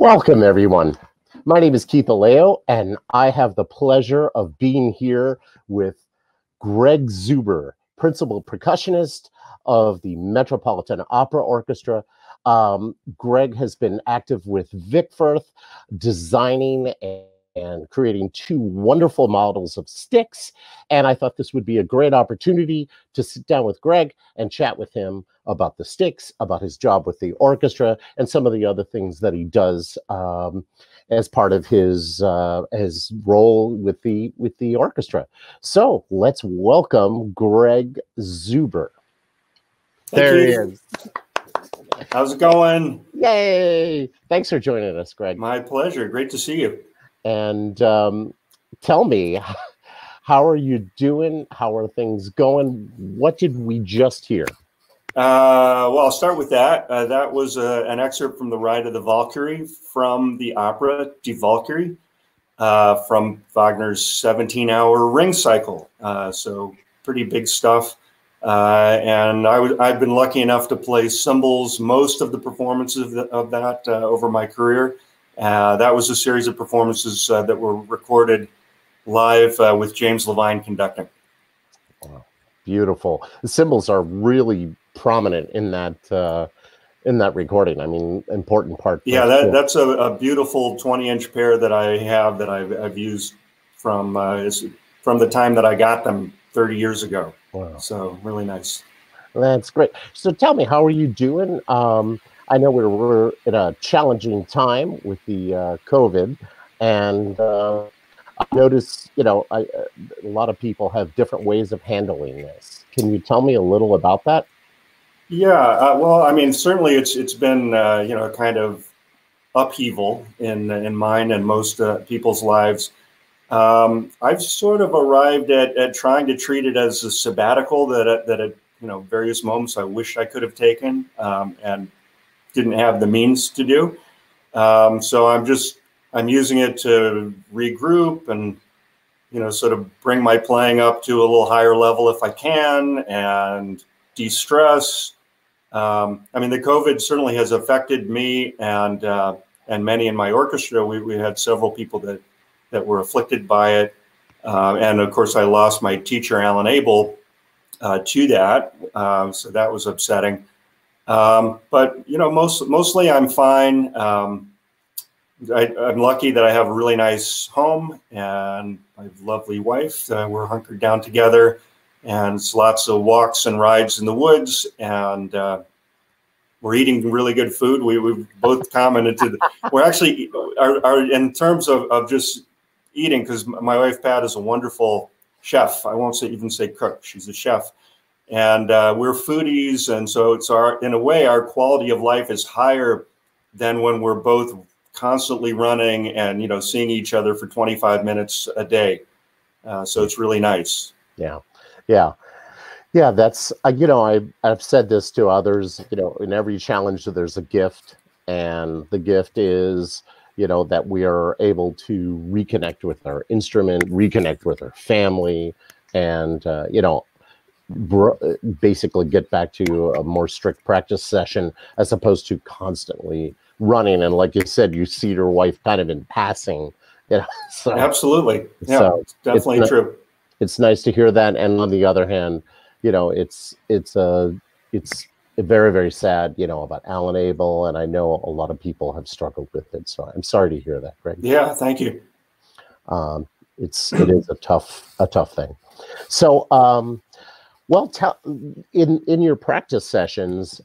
Welcome, everyone. My name is Keith Alejo, and I have the pleasure of being here with Greg Zuber, principal percussionist of the Metropolitan Opera Orchestra. Greg has been active with Vic Firth, designing and creating two wonderful models of sticks. And I thought this would be a great opportunity to sit down with Greg and chat with him about the sticks, about his job with the orchestra, and some of the other things that he does as part of his role with the orchestra. So let's welcome Greg Zuber. There he is. How's it going? Yay! Thanks for joining us, Greg. My pleasure. Great to see you. And tell me, how are you doing? How are things going? What did we just hear? Well, I'll start with that. That was an excerpt from the Ride of the Valkyrie from the opera Die Walküre from Wagner's 17-hour Ring Cycle. So pretty big stuff. And I've been lucky enough to play cymbals most of the performances of that over my career. That was a series of performances that were recorded live with James Levine conducting. Wow. Beautiful. The cymbals are really prominent in that recording. I mean, important part. Yeah, that's a beautiful 20-inch pair that I have that I've used from the time that I got them 30 years ago. Wow. So really nice. That's great. So tell me, how are you doing? I know we're in a challenging time with the COVID, and I noticed, you know, a lot of people have different ways of handling this. Can you tell me a little about that? Yeah, well, I mean, certainly it's been you know, kind of upheaval in mine and most people's lives. I've sort of arrived at trying to treat it as a sabbatical that at you know various moments I wish I could have taken and didn't have the means to do. So I'm using it to regroup and, you know, sort of bring my playing up to a little higher level if I can and de-stress. I mean, the COVID certainly has affected me and many in my orchestra. We had several people that were afflicted by it. And of course I lost my teacher, Alan Abel, to that. So that was upsetting. But you know, mostly I'm fine. I'm lucky that I have a really nice home and my lovely wife. We're hunkered down together, and it's lots of walks and rides in the woods, and we're eating really good food. We've both commented to we're actually are in terms of just eating, because my wife Pat is a wonderful chef. I won't even say cook. She's a chef. And we're foodies, and so it's in a way, our quality of life is higher than when we're both constantly running and, you know, seeing each other for 25 minutes a day. So it's really nice. Yeah, yeah, yeah. That's you know, I've said this to others. You know, in every challenge, there's a gift, and the gift is, you know, that we are able to reconnect with our instrument, reconnect with our family, and you know, basically get back to a more strict practice session as opposed to constantly running. And like you said, you see your wife kind of in passing. You know? So, absolutely. Yeah, so it's definitely true. It's nice to hear that. And on the other hand, you know, it's very, very sad, you know, about Alan Abel. And I know a lot of people have struggled with it. So I'm sorry to hear that, Greg. Yeah, thank you. It is a tough thing. So, well, in your practice sessions,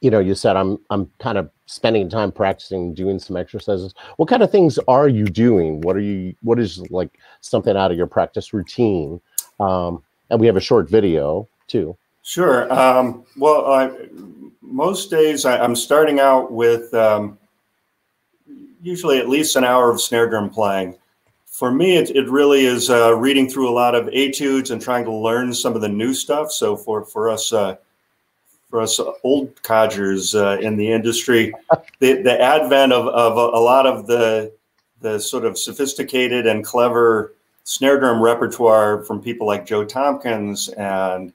you know, you said I'm kind of spending time practicing, doing some exercises. What kind of things are you doing? What is like something out of your practice routine? And we have a short video too. Sure. Well, most days I'm starting out with usually at least an hour of snare drum playing. For me, it really is reading through a lot of etudes and trying to learn some of the new stuff. So for us old codgers in the industry, the advent of a lot of the sort of sophisticated and clever snare drum repertoire from people like Joe Tompkins and,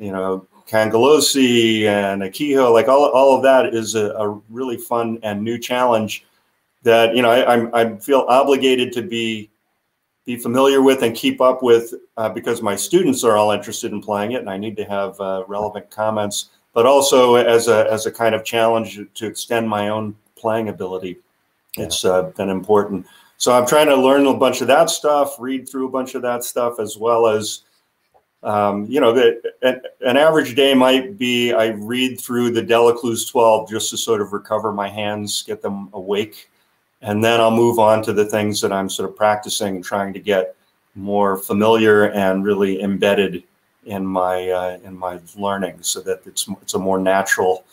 you know, Cangelosi and Akiho, like all of that is a really fun and new challenge that, you know, I feel obligated to be familiar with and keep up with because my students are all interested in playing it and I need to have relevant comments, but also as a kind of challenge to extend my own playing ability. Yeah. It's been important. So I'm trying to learn a bunch of that stuff, read through a bunch of that stuff, as well as, you know, an average day might be I read through the Delacluse 12 just to sort of recover my hands, get them awake. And then I'll move on to the things that I'm sort of practicing and trying to get more familiar and really embedded in my learning so that it's a more natural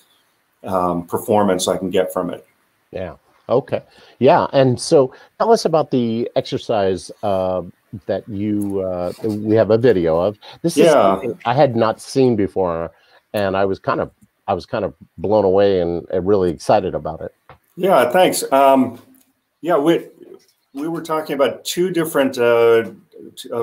performance I can get from it. Yeah. Okay. Yeah. And so tell us about the exercise that you, we have a video of. This is something I had not seen before, and I was kind of blown away and really excited about it. Yeah. Thanks. Yeah. We were talking about two different of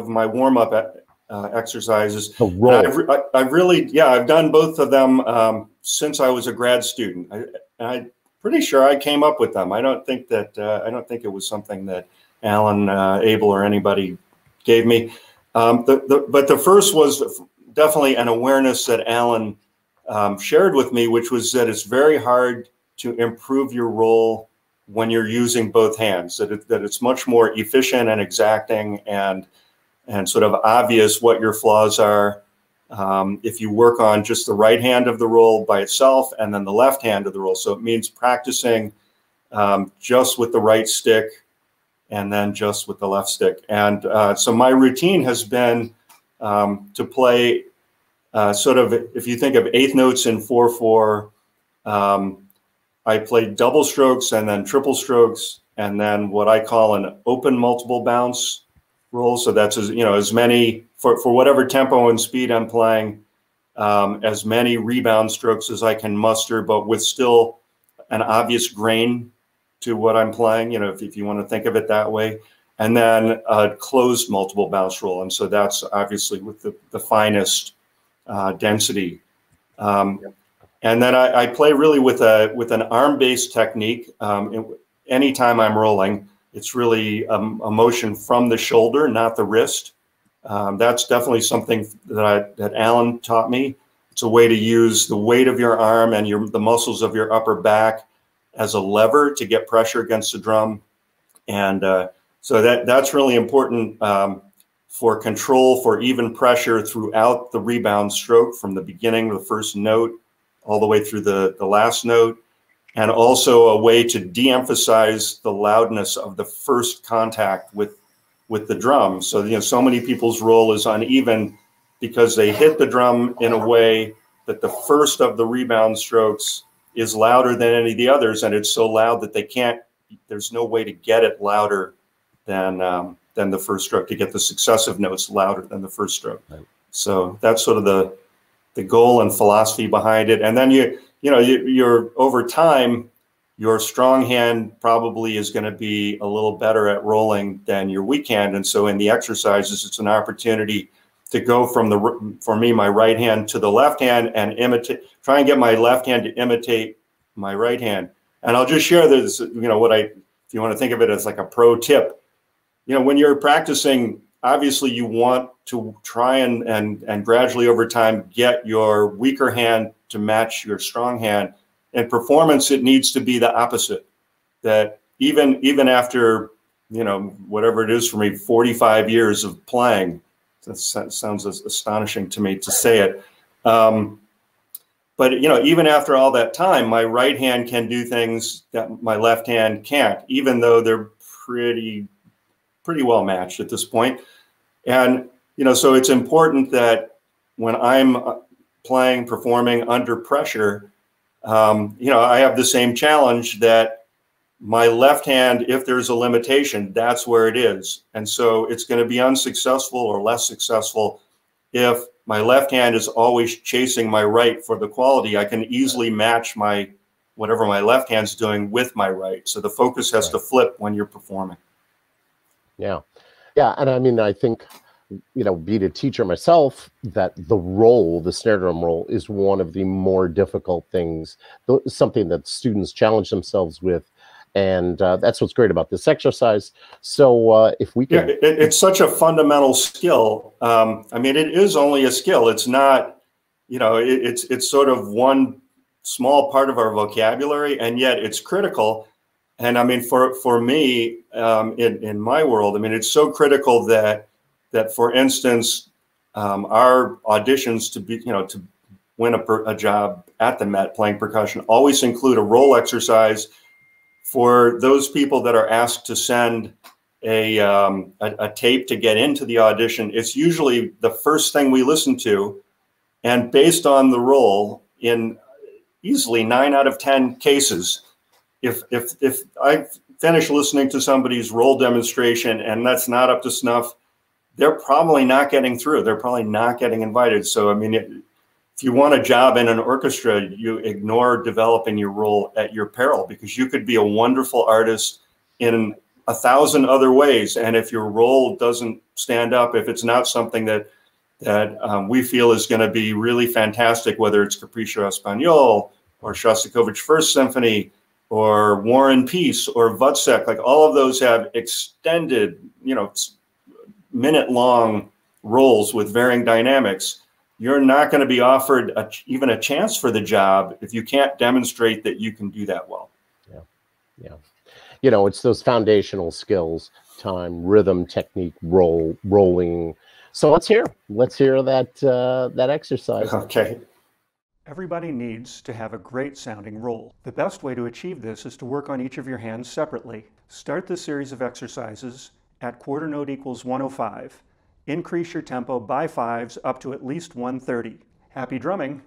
my warm-up exercises. I've really, I've done both of them since I was a grad student. I'm pretty sure I came up with them. I don't think it was something that Alan Abel or anybody gave me. But the first was definitely an awareness that Alan shared with me, which was that it's very hard to improve your role when you're using both hands, that it's much more efficient and exacting and sort of obvious what your flaws are. If you work on just the right hand of the roll by itself and then the left hand of the roll. So it means practicing just with the right stick and then just with the left stick. And so my routine has been to play sort of, if you think of eighth notes in 4/4, I play double strokes and then triple strokes and then what I call an open multiple bounce roll. So that's, you know, as many, for whatever tempo and speed I'm playing, as many rebound strokes as I can muster, but with still an obvious grain to what I'm playing, you know, if you want to think of it that way. And then a closed multiple bounce roll. And so that's obviously with the finest density. And then I play really with an arm-based technique. Anytime I'm rolling, it's really a motion from the shoulder, not the wrist. That's definitely something that Alan taught me. It's a way to use the weight of your arm and the muscles of your upper back as a lever to get pressure against the drum. And so that's really important for control, for even pressure throughout the rebound stroke from the beginning of the first note all the way through the last note. And also a way to de-emphasize the loudness of the first contact with the drum. So, you know, so many people's roll is uneven because they hit the drum in a way that the first of the rebound strokes is louder than any of the others. And it's so loud that there's no way to get it louder than the first stroke, to get the successive notes louder than the first stroke. Right. So that's sort of the goal and philosophy behind it. And then you're over time, your strong hand probably is going to be a little better at rolling than your weak hand. And so in the exercises, it's an opportunity to go from my right hand to the left hand and try and get my left hand to imitate my right hand. And I'll just share this, you know, if you want to think of it as like a pro tip, you know, when you're practicing, obviously you want to try and gradually over time get your weaker hand to match your strong hand. In performance, it needs to be the opposite, that even after, you know, whatever it is for me, 45 years of playing, that sounds astonishing to me to say it. But, you know, even after all that time, my right hand can do things that my left hand can't, even though they're pretty well matched at this point. And, you know, so it's important that when I'm playing, performing under pressure, you know, I have the same challenge that my left hand, if there's a limitation, that's where it is. And so it's going to be unsuccessful or less successful if my left hand is always chasing my right for the quality. I can easily match whatever my left hand's doing with my right. So the focus has to flip when you're performing. Yeah. Yeah. And I mean, I think you know, being a teacher myself, that the role, the snare drum role, is one of the more difficult things, something that students challenge themselves with. And that's what's great about this exercise. So if we can... Yeah, it's such a fundamental skill. I mean, it is only a skill. It's not, you know, it's sort of one small part of our vocabulary, and yet it's critical. And I mean, for me, in my world, I mean, it's so critical that for instance, our auditions to be, you know, to win a job at the Met playing percussion always include a role exercise for those people that are asked to send a tape to get into the audition. It's usually the first thing we listen to, and based on the role, in easily 9 out of 10 cases, if I finish listening to somebody's role demonstration and that's not up to snuff, they're probably not getting through. They're probably not getting invited. So, I mean, if you want a job in an orchestra, you ignore developing your role at your peril, because you could be a wonderful artist in 1,000 other ways. And if your role doesn't stand up, if it's not something that we feel is going to be really fantastic, whether it's Capriccio Espagnol or Shostakovich First Symphony or War and Peace or Wozzeck, like all of those have extended, you know, minute-long roles with varying dynamics, you're not going to be offered even a chance for the job if you can't demonstrate that you can do that well. Yeah, yeah. You know, it's those foundational skills: time, rhythm, technique, rolling. So let's hear that exercise. Okay. Everybody needs to have a great sounding roll. The best way to achieve this is to work on each of your hands separately. Start the series of exercises at quarter note equals 105. Increase your tempo by 5s up to at least 130. Happy drumming.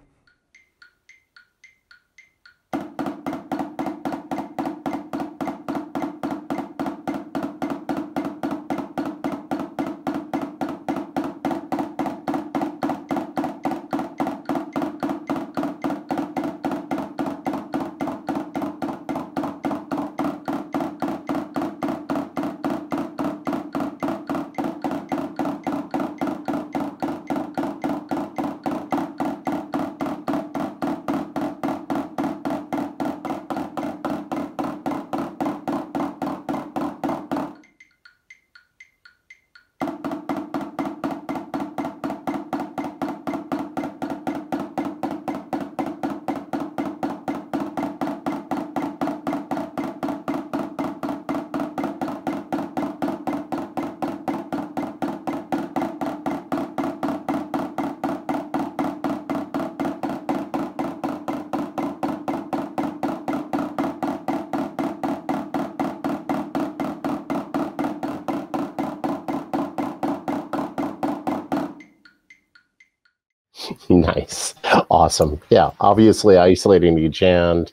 Nice. Awesome. Yeah. Obviously isolating each hand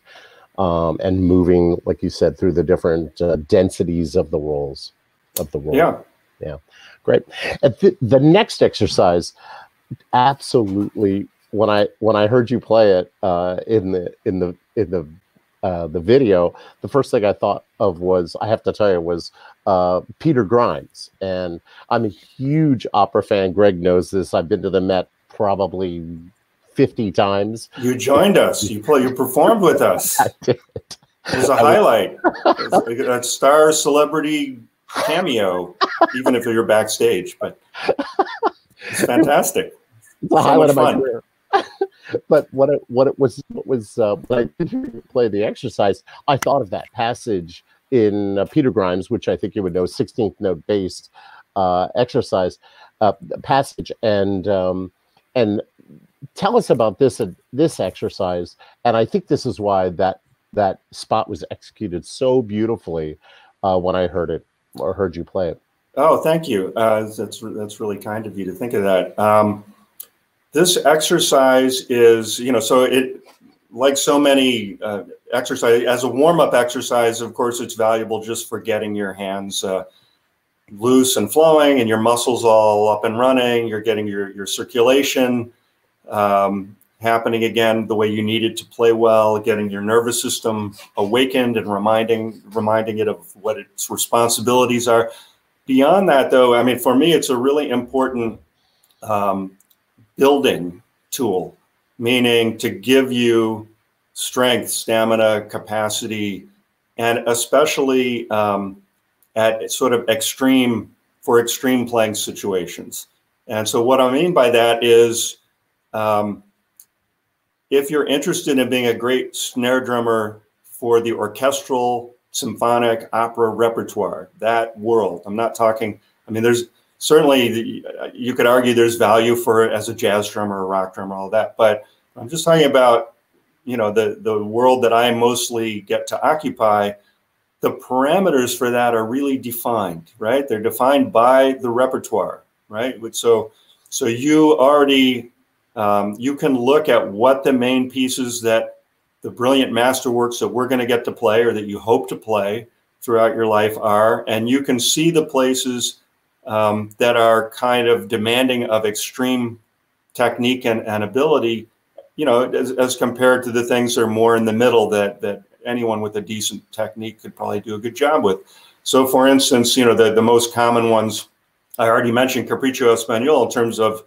and moving, like you said, through the different densities of the rolls. Yeah. Yeah. Great. The next exercise, absolutely. When I heard you play it in the video, the first thing I thought of was, I have to tell you, was Peter Grimes. And I'm a huge opera fan. Greg knows this. I've been to the Met probably 50 times. You joined us. You performed with us. I did. It was a highlight. It was a star celebrity cameo, even if you're backstage. But it's fantastic. It's the highlight of my career. But when I did you play the exercise, I thought of that passage in Peter Grimes, which I think you would know, 16th note based exercise passage, and tell us about this exercise. And I think this is why that spot was executed so beautifully when I heard it, or heard you play it. Oh, thank you. That's really kind of you to think of that. This exercise is, you know, so it, like so many exercises, as a warm-up exercise, of course, it's valuable just for getting your hands loose and flowing, and your muscles all up and running. You're getting your circulation happening again the way you need it to play well, getting your nervous system awakened and reminding it of what its responsibilities are. Beyond that, though, I mean, for me, it's a really important building tool, meaning to give you strength, stamina, capacity, and especially at sort of extreme playing situations. And so what I mean by that is if you're interested in being a great snare drummer for the orchestral, symphonic, opera repertoire, that world, I'm not talking, I mean, there's certainly, you could argue there's value for it as a jazz drummer, a rock drummer, all that, but I'm just talking about, you know, the world that I mostly get to occupy. The parameters for that are really defined, right? They're defined by the repertoire, right? So you already, you can look at what the main pieces that the brilliant masterworks that we're going to get to play or that you hope to play throughout your life are, and you can see the places that are kind of demanding of extreme technique and ability, you know, as compared to the things that are more in the middle that anyone with a decent technique could probably do a good job with. So for instance, you know, the most common ones, I already mentioned Capriccio Espagnol in terms of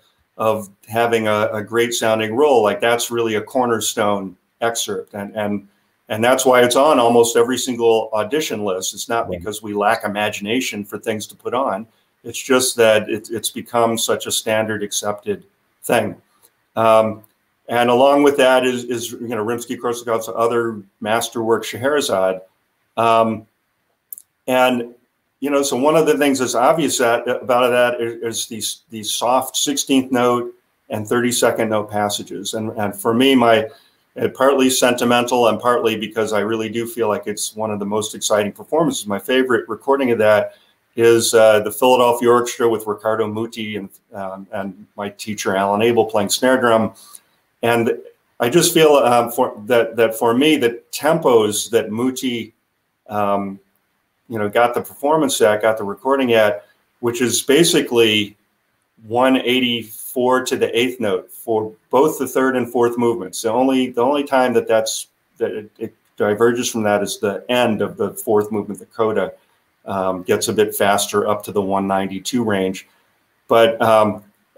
having a great sounding role, like that's really a cornerstone excerpt. And that's why it's on almost every single audition list. It's not because we lack imagination for things to put on. It's just that it's become such a standard accepted thing. And along with that is you know, Rimsky-Korsakov's other masterwork, Scheherazade. And, you know, so one of the things that's obvious about that is these soft 16th note and 32nd note passages. And for me, partly sentimental and partly because I really do feel like it's one of the most exciting performances. My favorite recording of that is the Philadelphia Orchestra with Riccardo Muti and my teacher, Alan Abel, playing snare drum. And I just feel that for me, the tempos that Muti, you know, got the performance at, got the recording at, which is basically 184 to the 8th note for both the 3rd and 4th movements. The only time that it diverges from that is the end of the 4th movement. The coda gets a bit faster up to the 192 range, but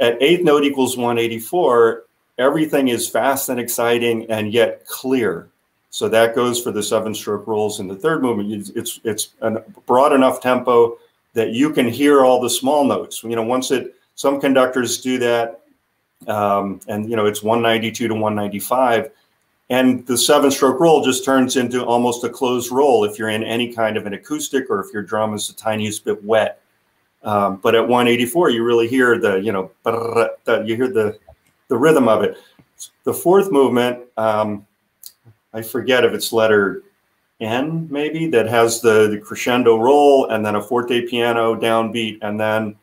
at 8th note equals 184. Everything is fast and exciting and yet clear. So that goes for the 7-stroke rolls in the 3rd movement. It's a broad enough tempo that you can hear all the small notes. You know, some conductors do that, and you know, it's 192 to 195, and the 7-stroke roll just turns into almost a closed roll if you're in any kind of an acoustic or if your drum is the tiniest bit wet. But at 184, you really hear the rhythm of it. The 4th movement, I forget if it's letter N maybe, that has the crescendo roll and then a forte piano downbeat and then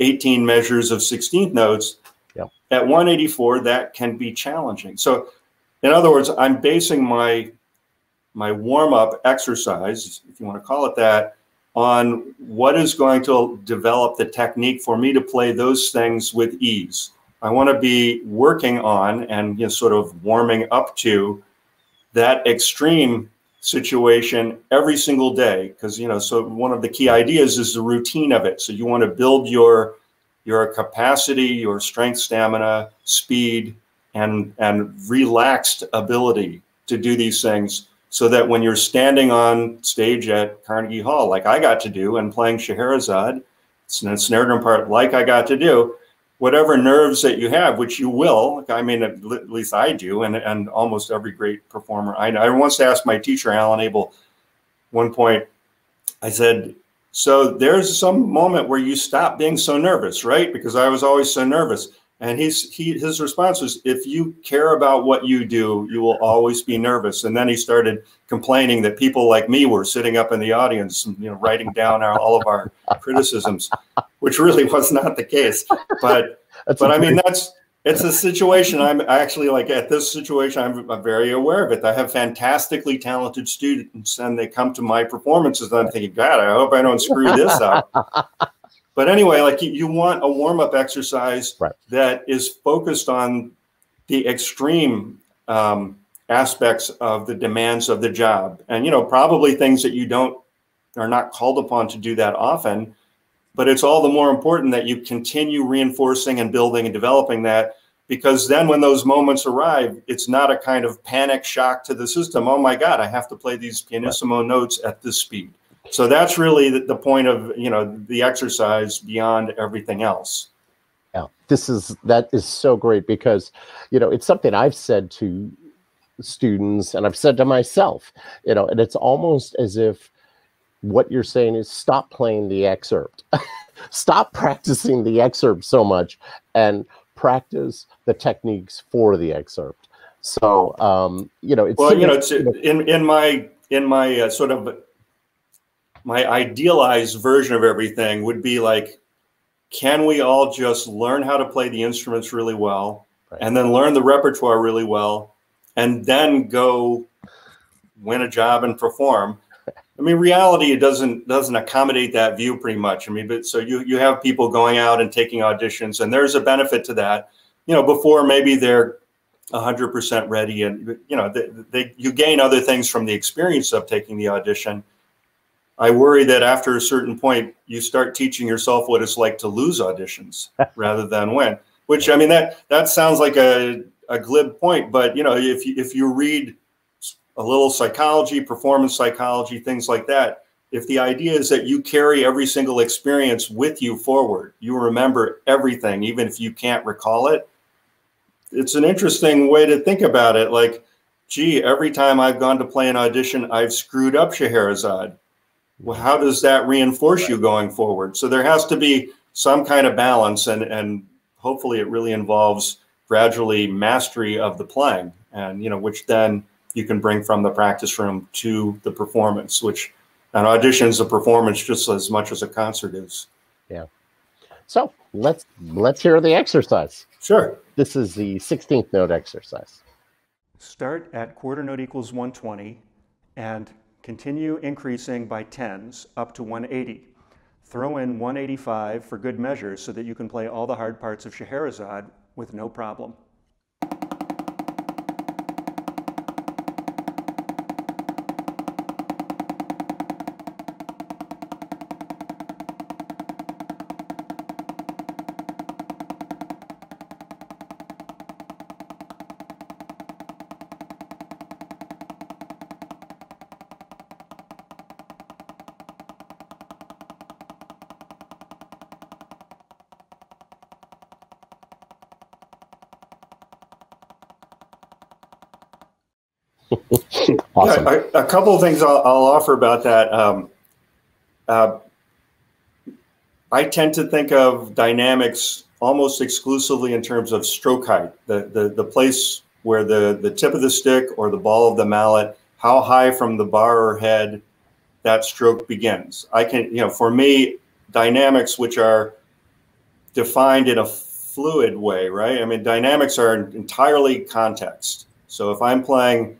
18 measures of 16th notes. Yep. At 184, that can be challenging. So in other words, I'm basing my warm-up exercise, if you want to call it that, on what is going to develop the technique for me to play those things with ease. I want to be working on and, you know, sort of warming up to that extreme situation every single day, because, you know, so one of the key ideas is the routine of it. So you want to build your capacity, your strength, stamina, speed, and relaxed ability to do these things, so that when you're standing on stage at Carnegie Hall, like I got to do, and playing Scheherazade, it's a snare drum part, like I got to do, whatever nerves that you have, which you will, I mean, at least I do, and almost every great performer I know. I once asked my teacher, Alan Abel, one point, I said, so there's some moment where you stop being so nervous, right? Because I was always so nervous. And his response was, if you care about what you do, you will always be nervous. And then he started complaining that people like me were sitting up in the audience and, you know, writing down all of our criticisms, which really was not the case. But I mean, it's a situation. I'm actually, like, at this situation, I'm very aware of it. I have fantastically talented students and they come to my performances and I'm thinking, God, I hope I don't screw this up. But anyway, like, you want a warm-up exercise, right, that is focused on the extreme aspects of the demands of the job. And, you know, probably things that you are not called upon to do that often. But it's all the more important that you continue reinforcing and building and developing that, because then when those moments arrive, it's not a kind of panic shock to the system. Oh my God, I have to play these pianissimo notes at this speed. So that's really the point of, you know, the exercise beyond everything else. Yeah, that is so great, because, you know, it's something I've said to students and I've said to myself, you know, and it's almost as if what you're saying is stop playing the excerpt, stop practicing the excerpt so much and practice the techniques for the excerpt. So, you know, it's, well, you know, it's, in my sort of my idealized version of everything would be like, can we all just learn how to play the instruments really well, right, and then learn the repertoire really well, and then go win a job and perform? I mean, reality, it doesn't accommodate that view pretty much. I mean, but so you have people going out and taking auditions, and there's a benefit to that, you know, before maybe they're 100% ready, and, you know, you gain other things from the experience of taking the audition. I worry that after a certain point, you start teaching yourself what it's like to lose auditions rather than win, which, I mean, that sounds like a glib point, but, you know, if you read a little psychology, performance psychology, things like that, if the idea is that you carry every single experience with you forward, you remember everything, even if you can't recall it, it's an interesting way to think about it. Like, gee, every time I've gone to play an audition, I've screwed up Scheherazade. Well, how does that reinforce you going forward? So there has to be some kind of balance, and hopefully it really involves gradually mastery of the playing, and, you know, which then you can bring from the practice room to the performance, which an audition is a performance just as much as a concert is. Yeah. So let's hear the exercise. Sure. This is the 16th note exercise. Start at quarter note equals 120 and continue increasing by tens up to 180. Throw in 185 for good measure so that you can play all the hard parts of Scheherazade with no problem. Awesome. Yeah, a couple of things I'll offer about that. I tend to think of dynamics almost exclusively in terms of stroke height, the place where the tip of the stick or the ball of the mallet, how high from the bar or head that stroke begins. I can, you know, for me, dynamics which are defined in a fluid way, right? I mean, dynamics are entirely context. So if I'm playing,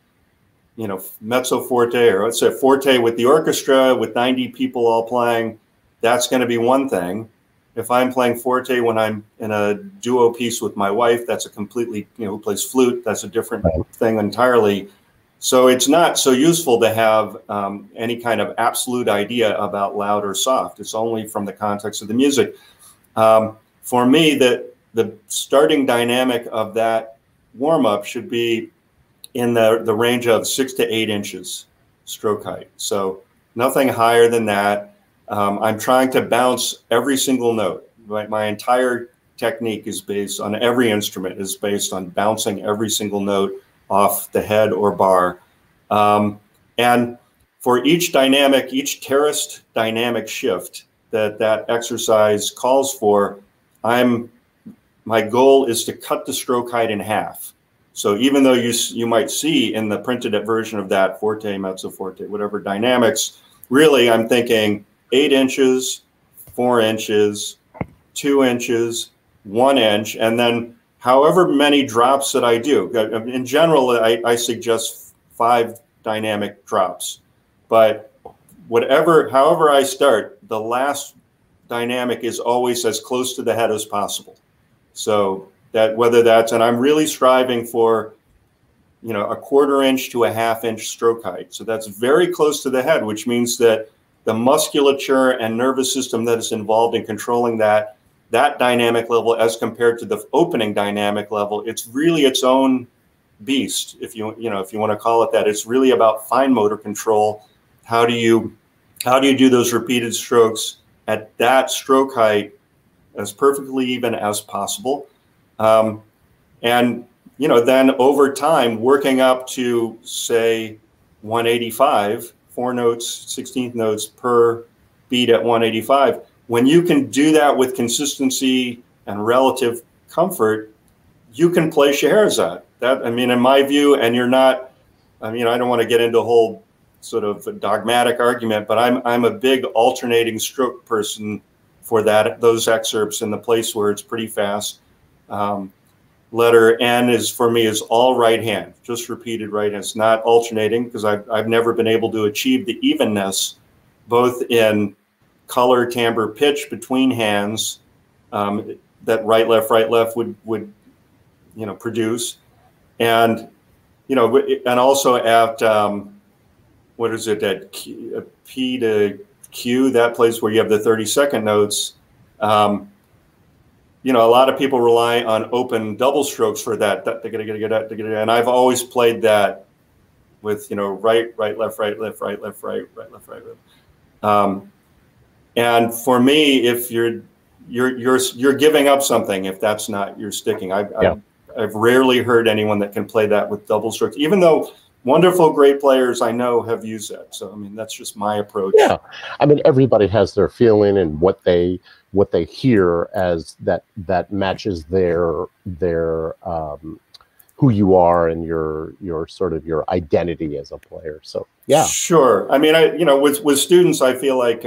you know, mezzo forte, or let's say forte with the orchestra with 90 people all playing, that's going to be one thing. If I'm playing forte when I'm in a duo piece with my wife, that's a completely, you know, who plays flute, that's a different thing entirely. So it's not so useful to have any kind of absolute idea about loud or soft. It's only from the context of the music. For me, the starting dynamic of that warm-up should be in the range of 6 to 8 inches stroke height. So nothing higher than that. I'm trying to bounce every single note, right? My entire technique is based on every instrument is based on bouncing every single note off the head or bar. And for each dynamic, each terraced dynamic shift that exercise calls for, my goal is to cut the stroke height in half. So even though you might see in the printed up version of that forte, mezzo forte, whatever dynamics, really I'm thinking 8 inches, 4 inches, 2 inches, 1 inch, and then however many drops that I do. In general, I suggest 5 dynamic drops, but however I start, the last dynamic is always as close to the head as possible. So that whether that's, and I'm really striving for, you know, a 1/4 inch to a 1/2 inch stroke height. So that's very close to the head, which means that the musculature and nervous system that is involved in controlling that dynamic level as compared to the opening dynamic level, it's really its own beast, if you want to call it that. It's really about fine motor control. How do you do those repeated strokes at that stroke height as perfectly even as possible? And you know, then over time, working up to say 185, 4 notes, 16th notes per beat at 185. When you can do that with consistency and relative comfort, you can play Scheherazade. That, I mean, in my view, and you're not, I mean, I don't want to get into a whole sort of dogmatic argument, but I'm a big alternating stroke person for that, those excerpts in the place where it's pretty fast. Letter N is, for me, is all right hand, just repeated right hand. It's not alternating because I've never been able to achieve the evenness, both in color, timbre, pitch between hands, that right, left would, you know, produce. And, you know, and also at, what is it, at P to Q, that place where you have the 32nd notes, you know, a lot of people rely on open double strokes for that. And I've always played that with, you know, right, left, right, left, right, left, right. And for me, if you're giving up something if that's not your sticking. I've rarely heard anyone that can play that with double strokes, even though wonderful, great players I know have used that. So I mean, that's just my approach. Yeah, I mean, everybody has their feeling and what they hear as that matches their who you are and your sort of your identity as a player. So yeah, sure. I mean, I, you know, with students, I feel like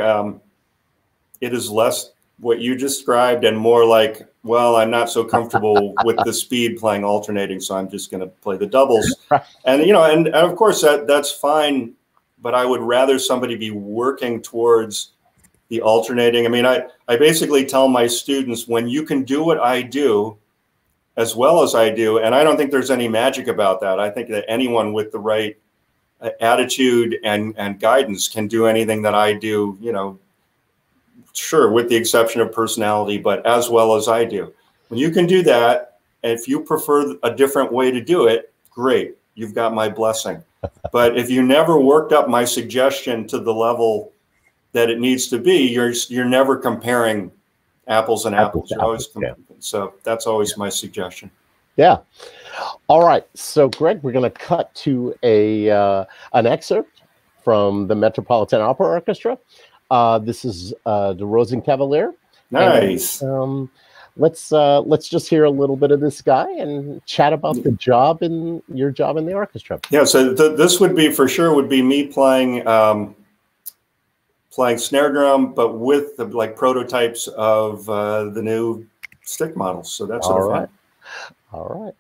it is less what you described and more like, well, I'm not so comfortable with the speed playing alternating, so I'm just going to play the doubles. And you know, and of course that's fine, but I would rather somebody be working towards the alternating. I mean, I basically tell my students, when you can do what I do as well as I do, and I don't think there's any magic about that. I think that anyone with the right attitude and guidance can do anything that I do, you know, sure, with the exception of personality, but as well as I do. When you can do that, and if you prefer a different way to do it, great, you've got my blessing. But if you never worked up my suggestion to the level that it needs to be, you're never comparing apples and apples. You're always so that's always my suggestion. Yeah. All right. So, Greg, we're going to cut to a an excerpt from the Metropolitan Opera Orchestra. This is Der Rosenkavalier. Nice. And, let's just hear a little bit of this guy and chat about the job and your job in the orchestra. Yeah. So this would be, for sure, would be me playing playing snare drum, but with the, like, prototypes of the new stick models. So that's all right. All right.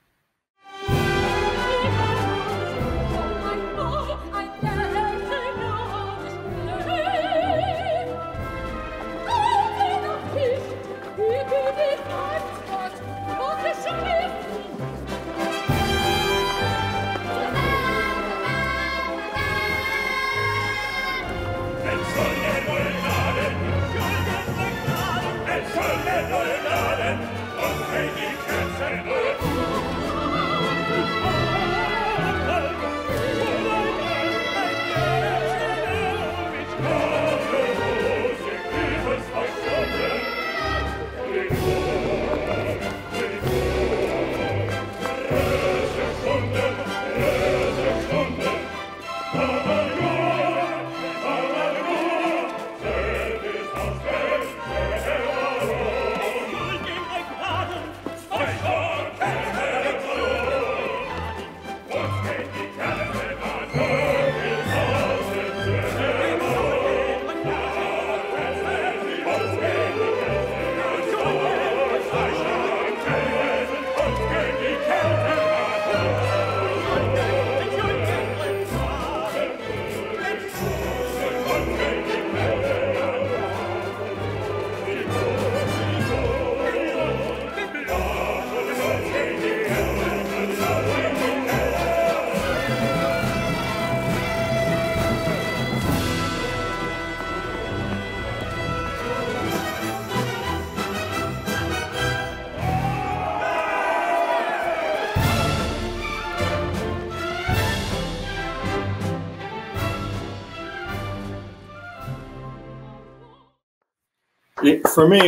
For me,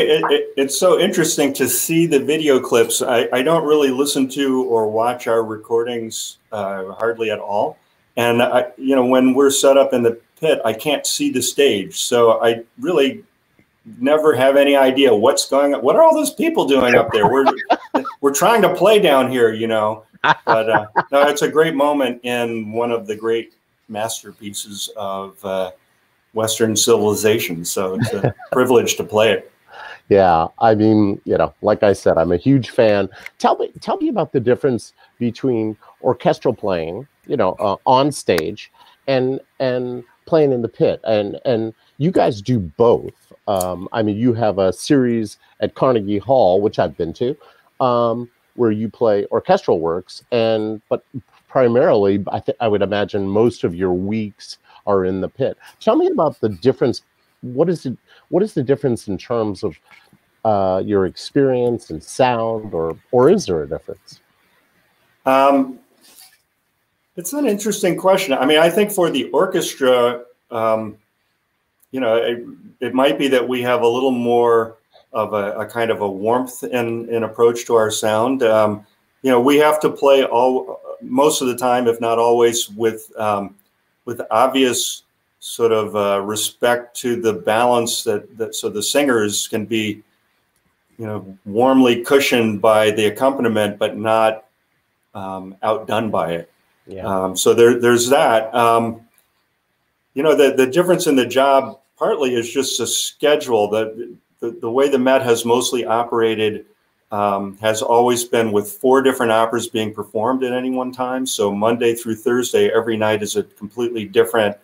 it's so interesting to see the video clips. I don't really listen to or watch our recordings hardly at all. And, you know, when we're set up in the pit, I can't see the stage. So I really never have any idea what's going on. What are all those people doing up there? We're trying to play down here, you know. But no, it's a great moment in one of the great masterpieces of Western civilization. So it's a privilege to play it. Yeah, I mean, you know, like I said, I'm a huge fan. Tell me about the difference between orchestral playing, you know, on stage, and playing in the pit. And you guys do both. I mean, you have a series at Carnegie Hall, which I've been to, where you play orchestral works, but primarily, I would imagine most of your weeks are in the pit. Tell me about the difference. What is the difference in terms of your experience and sound, or is there a difference? It's an interesting question. I mean, I think for the orchestra, you know, it might be that we have a little more of a kind of a warmth in approach to our sound. You know, we have to play most of the time, if not always, with obvious sort of respect to the balance that so the singers can be, you know, warmly cushioned by the accompaniment, but not outdone by it. Yeah. So there's that. You know, the difference in the job partly is just the schedule. The way the Met has mostly operated has always been with 4 different operas being performed at any one time. So Monday through Thursday, every night is a completely different,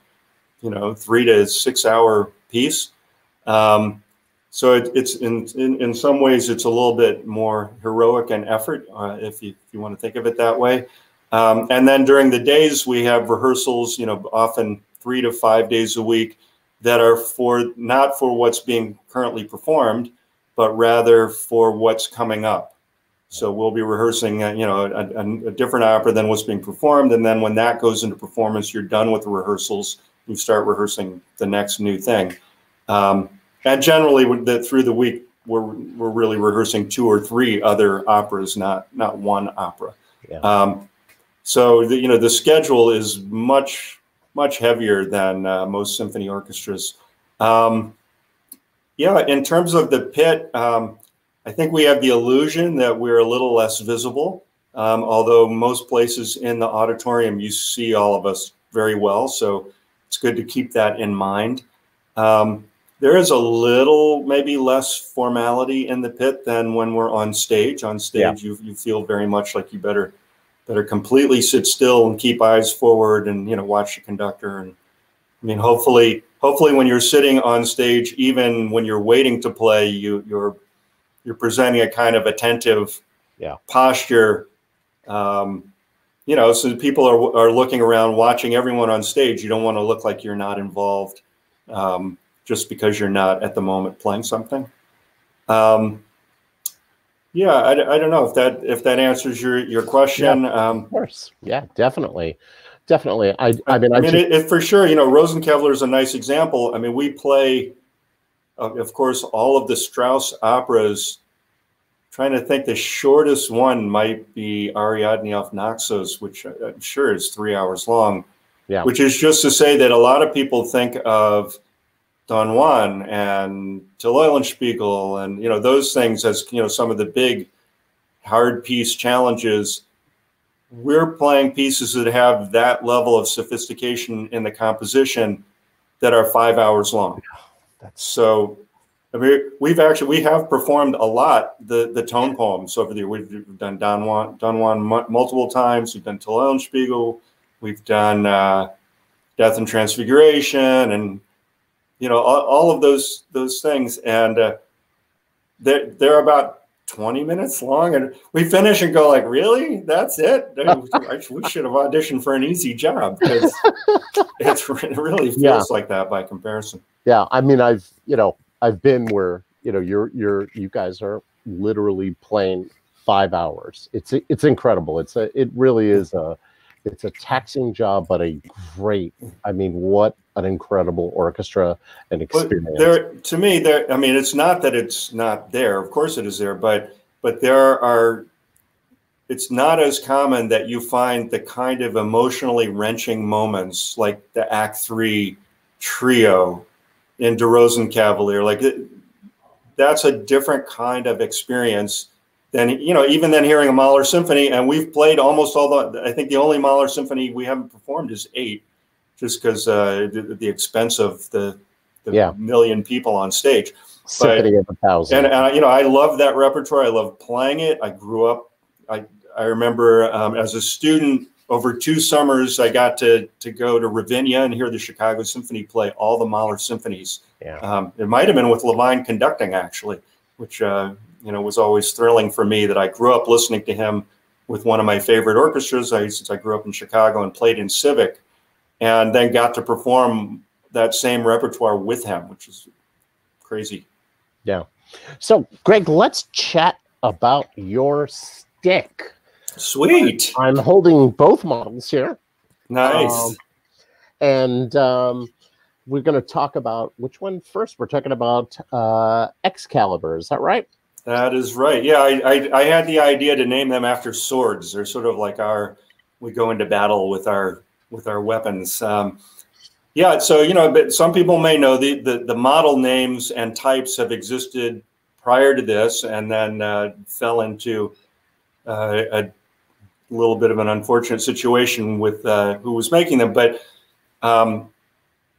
you know, 3 to 6 hour piece. So it's in some ways it's a little bit more heroic an effort, if you want to think of it that way. And then during the days we have rehearsals, you know, often 3 to 5 days a week, that are not for what's being currently performed, but rather for what's coming up. So we'll be rehearsing, you know, a different opera than what's being performed. And then when that goes into performance, you're done with the rehearsals. You start rehearsing the next new thing. And generally, through the week, we're really rehearsing 2 or 3 other operas, not one opera. Yeah. So you know, the schedule is much heavier than most symphony orchestras. Yeah, in terms of the pit, I think we have the illusion that we're a little less visible, although most places in the auditorium, you see all of us very well. So it's good to keep that in mind. There is a little, maybe less formality in the pit than when we're on stage. On stage, yeah. You feel very much like you better completely sit still and keep eyes forward and, you know, watch the conductor. And I mean, hopefully when you're sitting on stage, even when you're waiting to play, you're presenting a kind of attentive, yeah, posture. You know, so people are looking around, watching everyone on stage. You don't want to look like you're not involved, just because you're not at the moment playing something. Yeah, I don't know if that answers your question. Yeah, of course, yeah, definitely. I mean, it for sure. You know, Rosenkavalier is a nice example. I mean, we play, of course, all of the Strauss operas. Trying to think, the shortest one might be Ariadne auf Naxos, which I'm sure is 3 hours long. Yeah, which is just to say that a lot of people think of Don Juan and Till Eulenspiegel and, you know, those things as, you know, some of the big hard piece challenges. We're playing pieces that have that level of sophistication in the composition that are 5 hours long. So, I mean, we have performed a lot the tone poems over the year. We've done Don Juan multiple times. We've done Till Eulenspiegel. We've done Death and Transfiguration and, you know, all of those things, and they're about 20 minutes long, and we finish and go like, really? That's it? We should have auditioned for an easy job, because it really feels, yeah, like that by comparison. Yeah, I mean, I've been where, you know, you guys are literally playing 5 hours. It's incredible. It really is a It's a taxing job, but a great, I mean, what an incredible orchestra and experience. I mean, it's not that it's not there. Of course it is there, but there are, it's not as common that you find the kind of emotionally wrenching moments like the Act 3 trio in Der Rosenkavalier. Like that's a different kind of experience than, you know, even than hearing a Mahler symphony. And we've played almost all the, I think the only Mahler symphony we haven't performed is 8, just because the expense of the million people on stage. Symphony of 1,000. And you know, I love that repertoire. I love playing it. I grew up. I remember as a student over 2 summers, I got to go to Ravinia and hear the Chicago Symphony play all the Mahler symphonies. Yeah. It might have been with Levine conducting, actually, which you know, was always thrilling for me that I grew up listening to him with one of my favorite orchestras. Since I grew up in Chicago and played in Civic, and then got to perform that same repertoire with him, which is crazy. Yeah. So, Greg, let's chat about your stick. Sweet. I'm holding both models here. Nice. We're going to talk about which one first. We're talking about Excalibur. Is that right? That is right. Yeah, I had the idea to name them after swords. They're sort of like we go into battle with our weapons. Yeah. So, you know, but some people may know the model names and types have existed prior to this, and then fell into a little bit of an unfortunate situation with who was making them. But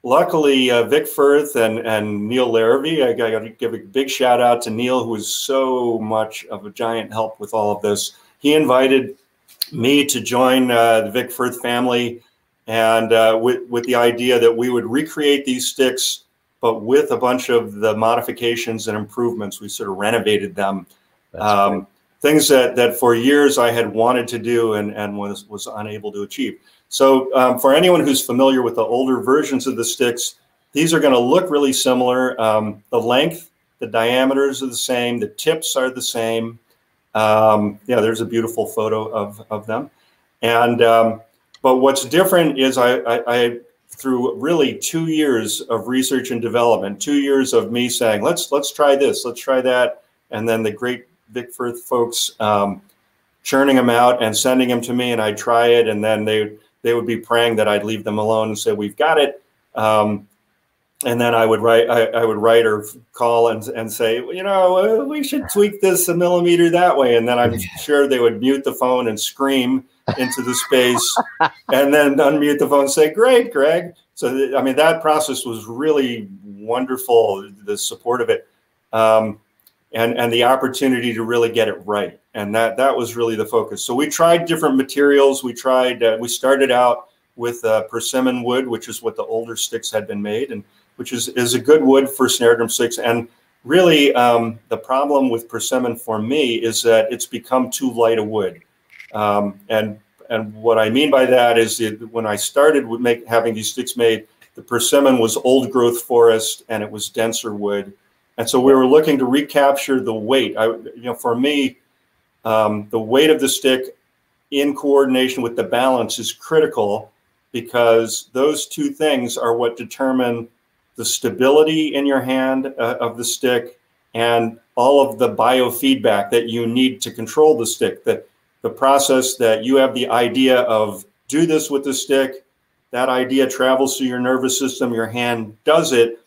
luckily, Vic Firth and Neil Larravee, I got to give a big shout out to Neil, who was so much of a giant help with all of this. He invited me to join the Vic Firth family, and with the idea that we would recreate these sticks, but with a bunch of the modifications and improvements. We sort of renovated them. Things that for years I had wanted to do and was unable to achieve. So for anyone who's familiar with the older versions of the sticks, these are going to look really similar. The length, the diameters are the same. The tips are the same. Yeah, there's a beautiful photo of them. And but what's different is I through really 2 years of research and development, 2 years of me saying, let's try this, let's try that, and then the great Vic Firth folks churning them out and sending them to me, and I'd try it, and then they would be praying that I'd leave them alone and say, we've got it. And then I would write, I would write or call and say, well, you know, we should tweak this a millimeter that way. And then I'm sure they would mute the phone and scream into the space and then unmute the phone and say, great, Greg. So, I mean, that process was really wonderful, the support of it. And the opportunity to really get it right. And that was really the focus. So we tried different materials. We tried, we started out with persimmon wood, which is what the older sticks had been made, and which is a good wood for snare drum sticks. And really the problem with persimmon for me is that it's become too light a wood. And what I mean by that is that when I started with having these sticks made, the persimmon was old growth forest and it was denser wood. And so we were looking to recapture the weight. You know, for me, the weight of the stick in coordination with the balance is critical, because those two things are what determine the stability in your hand of the stick and all of the biofeedback that you need to control the stick. The process that you have the idea of, do this with the stick, that idea travels through your nervous system, your hand does it,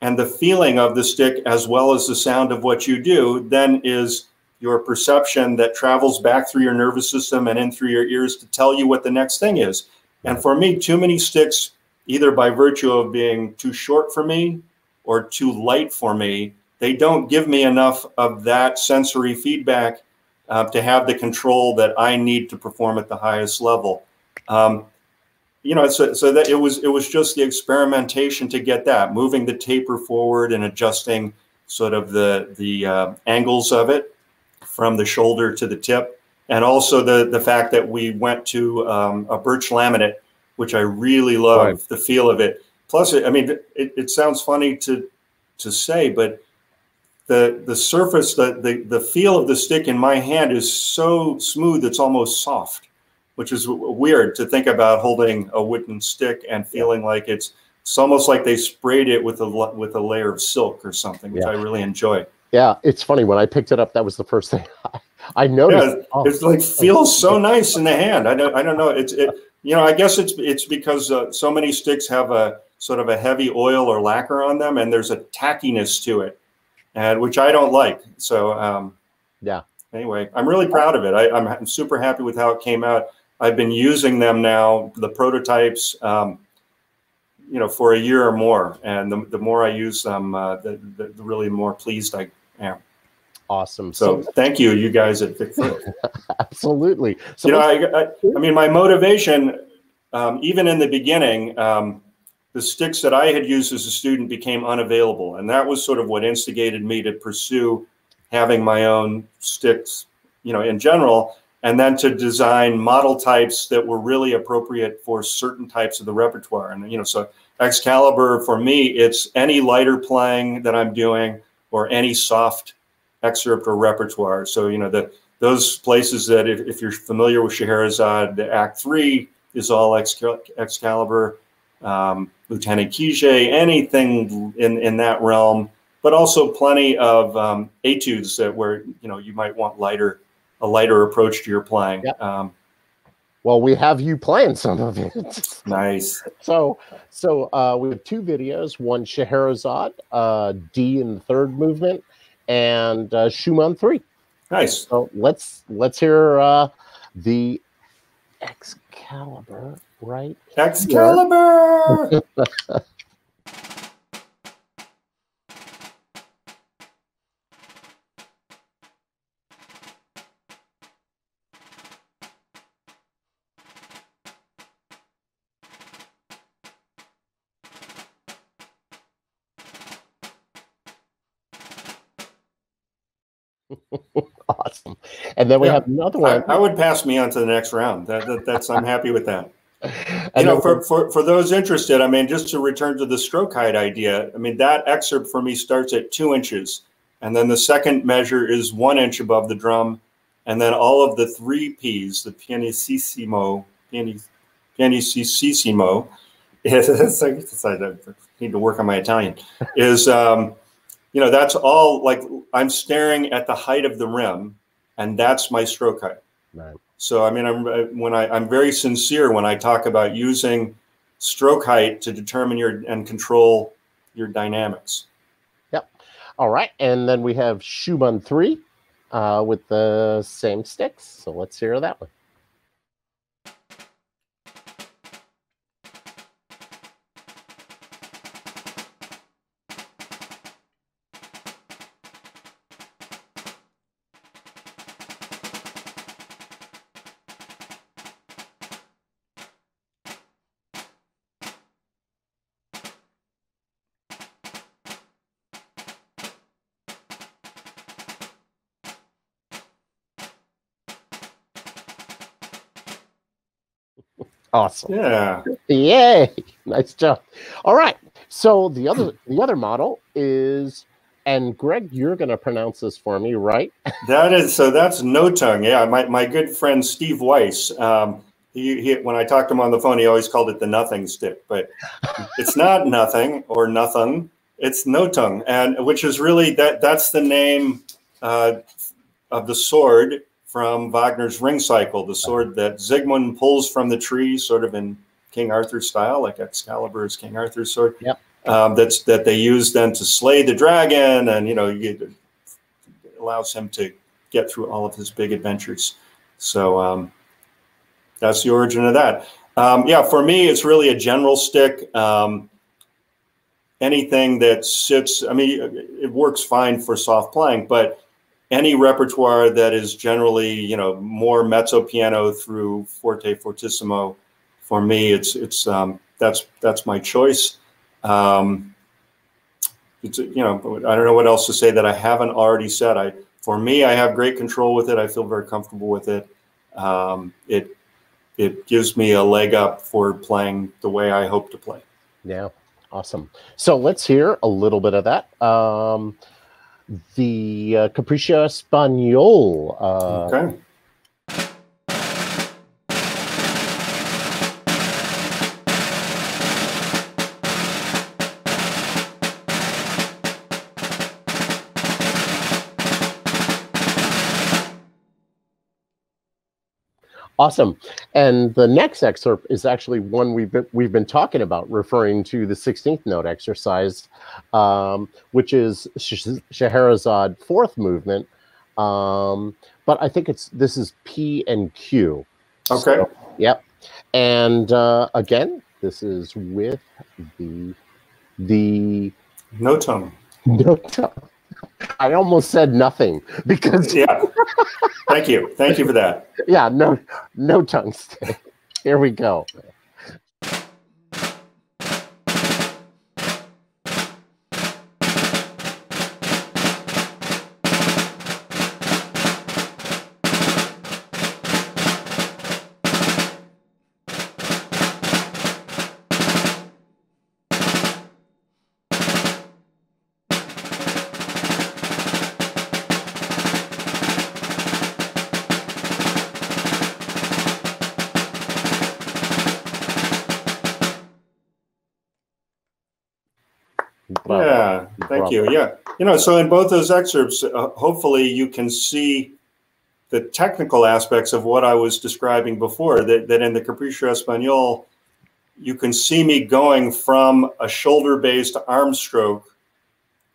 and the feeling of the stick as well as the sound of what you do then is your perception that travels back through your nervous system and in through your ears to tell you what the next thing is. And for me, too many sticks, either by virtue of being too short for me or too light for me, they don't give me enough of that sensory feedback to have the control that I need to perform at the highest level. You know, so that it was just the experimentation to get that, moving the taper forward and adjusting sort of the angles of it from the shoulder to the tip, and also the fact that we went to a birch laminate, which I really love the feel of it. Plus, I mean, it sounds funny to say, but the surface, the feel of the stick in my hand is so smooth, it's almost soft. which is weird to think about, holding a wooden stick and feeling like it's almost like they sprayed it with a layer of silk or something, which I really enjoy. Yeah, it's funny. When I picked it up, that was the first thing I noticed. Yeah, it's like feels so nice in the hand. I don't know. I guess it's because so many sticks have a sort of a heavy oil or lacquer on them, and there's a tackiness to it, and which I don't like. So anyway, I'm really proud of it. I'm super happy with how it came out. I've been using them now, the prototypes, for a year or more, and the more I use them, the really more pleased I am. Awesome. So thank you, you guys at Vic Firth. Absolutely. So I mean, my motivation, even in the beginning, the sticks that I had used as a student became unavailable, and that was sort of what instigated me to pursue having my own sticks, in general, and then to design model types that were really appropriate for certain types of the repertoire. And, so Excalibur, for me, it's any lighter playing that I'm doing or any soft excerpt or repertoire. So, those places that if you're familiar with Scheherazade, the Act 3 is all Excalibur, Lieutenant Quiche, anything in that realm, but also plenty of etudes that where, you might want a lighter approach to your playing. Yep. Well, we have you playing some of it. Nice. So we have two videos, one Scheherazade, D in the third movement, and Schumann 3. Nice. So let's hear the Excalibur, right? Excalibur! Awesome. And then we have another one. I would pass me on to the next round. That's I'm happy with that. For those interested, I mean, just to return to the stroke height idea, I mean, that excerpt for me starts at 2 inches, and then the second measure is 1 inch above the drum, and then all of the three P's, the pianissimo, I need to work on my Italian, is that's all, like, I'm staring at the height of the rim, and that's my stroke height. Right. So, I mean, I'm very sincere when I talk about using stroke height to determine and control your dynamics. Yep. All right. And then we have Schumann 3 with the same sticks. So let's hear that one. Awesome. Yeah. Yay. Nice job. All right. So the other model is, and Greg, you're going to pronounce this for me, right? That is, so that's Nothung. Yeah. My good friend, Steve Weiss, when I talked to him on the phone, he always called it the Nothung stick, but it's not Nothung or Nothung. It's Nothung. And which is really, that's the name of the sword from Wagner's Ring Cycle, the sword that Sigmund pulls from the tree, sort of in King Arthur style, like Excalibur is King Arthur's sword. Yep. That they use then to slay the dragon, and it allows him to get through all of his big adventures. So that's the origin of that. For me, it's really a general stick. Anything that sits, I mean, it works fine for soft playing, but any repertoire that is generally, more mezzo piano through forte fortissimo, for me, that's my choice. I don't know what else to say that I haven't already said. For me, I have great control with it. I feel very comfortable with it. It gives me a leg up for playing the way I hope to play. Yeah, awesome. So let's hear a little bit of that. The Capriccio Espagnol. Okay. Awesome. And the next excerpt is actually one we've been talking about, referring to the 16th note exercise, which is Scheherazade fourth movement. But I think this is P and Q. Okay. So, yep. And again, this is with the Nothung. Nothung. I almost said nothing because yeah. Thank you. Thank you for that. Yeah, no tongue stick. Here we go. Thank you. Yeah. You know, so in both those excerpts, hopefully you can see the technical aspects of what I was describing before, that in the Capriccio Espagnol, you can see me going from a shoulder-based arm stroke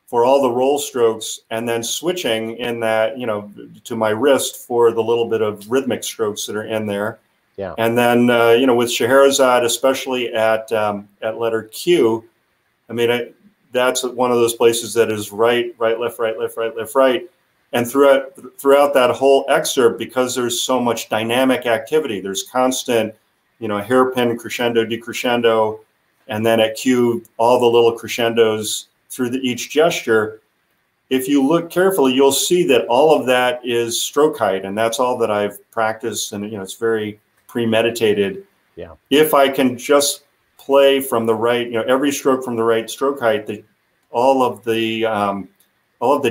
for all the roll strokes and then switching in that, you know, to my wrist for the little bit of rhythmic strokes that are in there. Yeah. And then, you know, with Scheherazade, especially at letter Q, I mean, that's one of those places that is right, left, right, left, right, left, right. And throughout that whole excerpt, because there's so much dynamic activity, there's constant, you know, hairpin crescendo, decrescendo, and then at Q, all the little crescendos through each gesture. If you look carefully, you'll see that all of that is stroke height, and that's all that I've practiced, and, you know, it's very premeditated. Yeah. If I can just play from the right, you know, every stroke from the right stroke height, all of the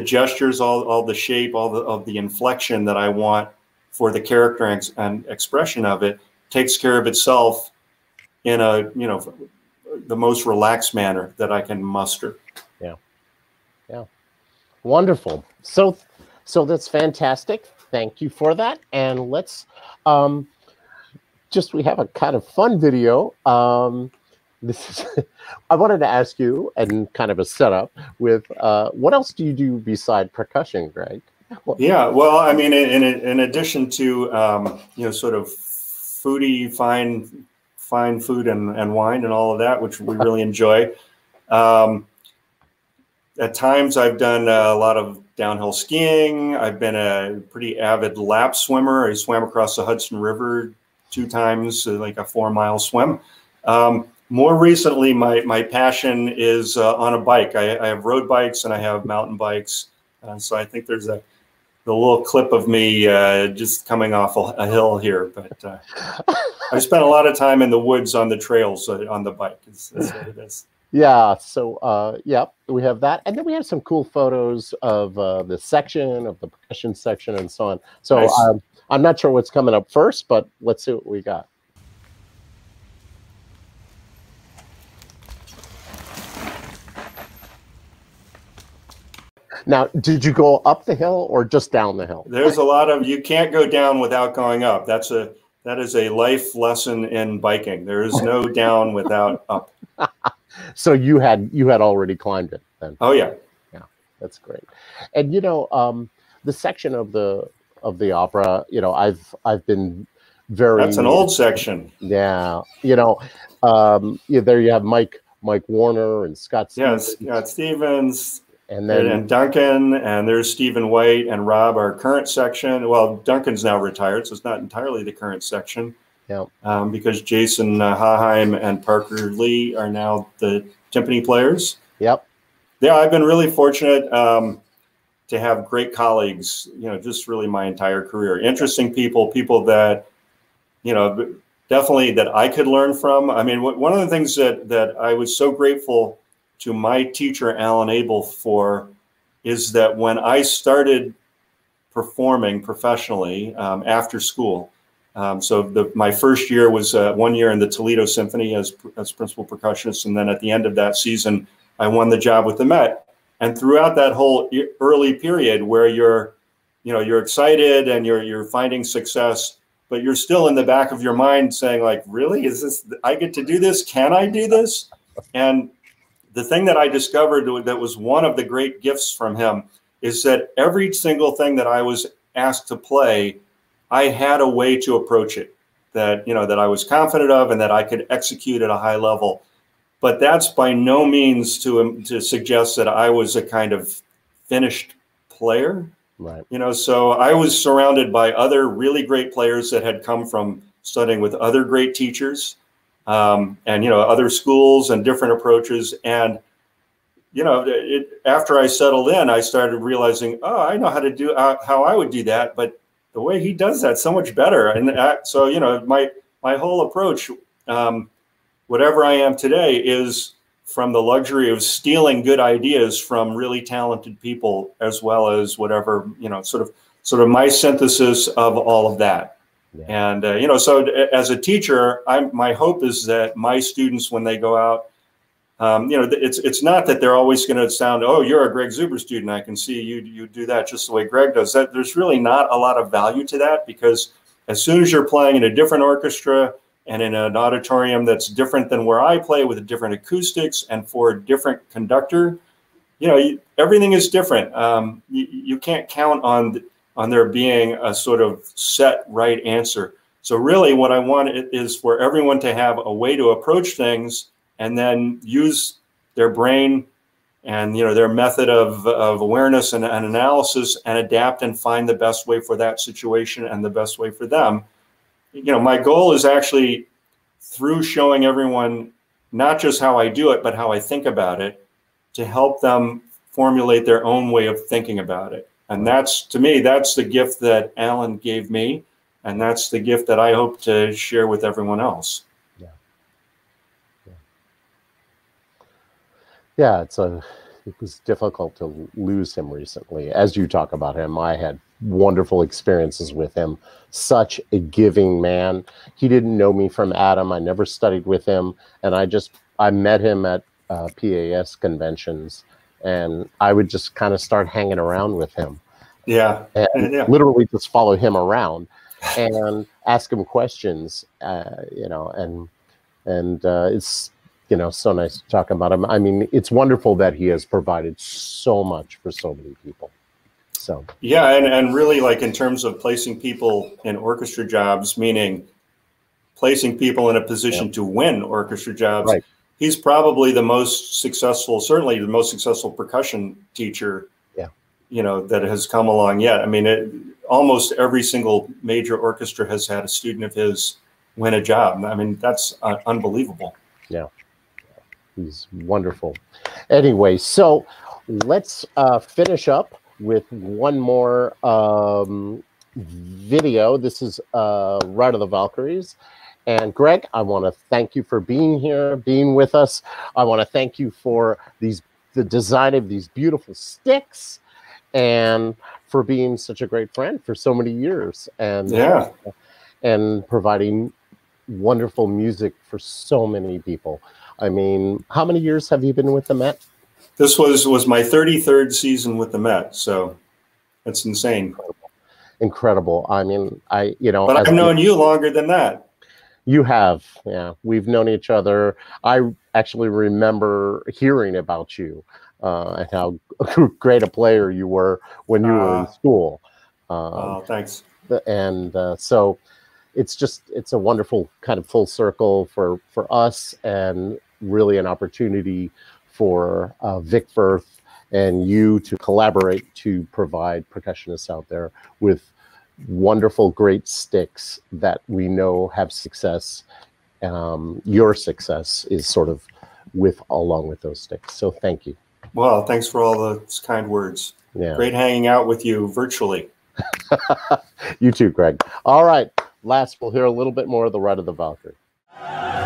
gestures, all the shape, all of the inflection that I want for the character and expression of it takes care of itself in a, you know, the most relaxed manner that I can muster. Yeah. Yeah. Wonderful. So that's fantastic. Thank you for that. And let's, we have a kind of fun video. I wanted to ask you, and kind of a setup with, what else do you do beside percussion, Greg? Yeah, well, I mean, in addition to, you know, sort of foodie, fine food and wine and all of that, which we really enjoy. At times I've done a lot of downhill skiing. I've been a pretty avid lap swimmer. I swam across the Hudson River 2 times, like a 4-mile swim. More recently, my passion is on a bike. I have road bikes and I have mountain bikes. So I think there's the little clip of me just coming off a hill here. But I spent a lot of time in the woods on the trails on the bike. That's what it is. Yeah. So, yeah, we have that. And then we have some cool photos of the percussion section and so on. So nice. I'm not sure what's coming up first, but let's see what we got. Now, did you go up the hill or just down the hill? There's a lot of, you can't go down without going up. That is a life lesson in biking. There is no down without up. So you had already climbed it then. Oh yeah. Yeah, that's great. And you know, the section of the opera, you know, I've been very. That's an old section. Yeah, you know, there you have Mike Warner and Scott Stevens. Yeah, Scott Stevens, and then and Duncan, and there's Stephen White and Rob, our current section. Well, Duncan's now retired, so it's not entirely the current section. Yeah, because Jason Haheim and Parker Lee are now the timpani players. Yep. Yeah, I've been really fortunate. To have great colleagues, you know, just really my entire career. Interesting people that, you know, definitely that I could learn from. I mean, one of the things that I was so grateful to my teacher, Alan Abel, for is that when I started performing professionally after school, so my first year was 1 year in the Toledo Symphony as principal percussionist, and then at the end of that season, I won the job with the Met. And throughout that whole early period where you're excited and you're finding success, but you're still in the back of your mind saying, like, really, is this, I get to do this? Can I do this? And the thing that I discovered that was one of the great gifts from him is that every single thing that I was asked to play, I had a way to approach it that, you know, that I was confident of and that I could execute at a high level. But that's by no means to suggest that I was a kind of finished player. Right. You know, so I was surrounded by other really great players that had come from studying with other great teachers and, you know, other schools and different approaches. And, you know, after I settled in, I started realizing, oh, I know how to do how I would do that. But the way he does that so much better. And so, you know, my whole approach, whatever I am today, is from the luxury of stealing good ideas from really talented people, as well as whatever, you know, sort of my synthesis of all of that. Yeah. And, you know, so as a teacher, my hope is that my students, when they go out, you know, it's not that they're always going to sound, oh, you're a Greg Zuber student. I can see you do that just the way Greg does that. There's really not a lot of value to that, because as soon as you're playing in a different orchestra and in an auditorium that's different than where I play, with different acoustics and for a different conductor, you know, everything is different. You can't count on there being a sort of set right answer. So really what I want is for everyone to have a way to approach things, and then use their brain and, you know, their method of awareness and analysis, and adapt and find the best way for that situation and the best way for them. You know, my goal is actually, through showing everyone not just how I do it, but how I think about it, to help them formulate their own way of thinking about it. And that's, to me, that's the gift that Alan gave me, and that's the gift that I hope to share with everyone else. Yeah, it was difficult to lose him recently. As you talk about him, I had wonderful experiences with him. Such a giving man. He didn't know me from Adam. I never studied with him. And I met him at PAS conventions, and I would just kind of start hanging around with him. Yeah. And yeah. Literally just follow him around and ask him questions, you know, and it's, you know, so nice to talk about him. I mean, it's wonderful that he has provided so much for so many people. So yeah, and really, like, in terms of placing people in orchestra jobs, meaning placing people in a position to win orchestra jobs, right. He's probably the most successful, certainly the most successful percussion teacher, you know, that has come along yet. I mean, almost every single major orchestra has had a student of his win a job. I mean, that's unbelievable. Yeah. He's wonderful. Anyway, so let's finish up with one more video. This is Ride of the Valkyries. And Greg, I want to thank you for being here, being with us. I want to thank you for the design of these beautiful sticks, and for being such a great friend for so many years. And, yeah. And providing wonderful music for so many people. I mean, how many years have you been with the Met? This was my 33rd season with the Met, so that's insane. Incredible. I mean, you know. But I've known you longer than that. You have, yeah. We've known each other. I actually remember hearing about you and how great a player you were when you were in school. Oh, thanks. And so it's a wonderful kind of full circle for us, and really an opportunity for Vic Firth and you to collaborate to provide percussionists out there with wonderful, great sticks that we know have success. Your success is sort of along with those sticks. So thank you. Well, thanks for all those kind words. Yeah. Great hanging out with you virtually. You too, Greg. All right. Last, we'll hear a little bit more of the Ride of the Valkyrie.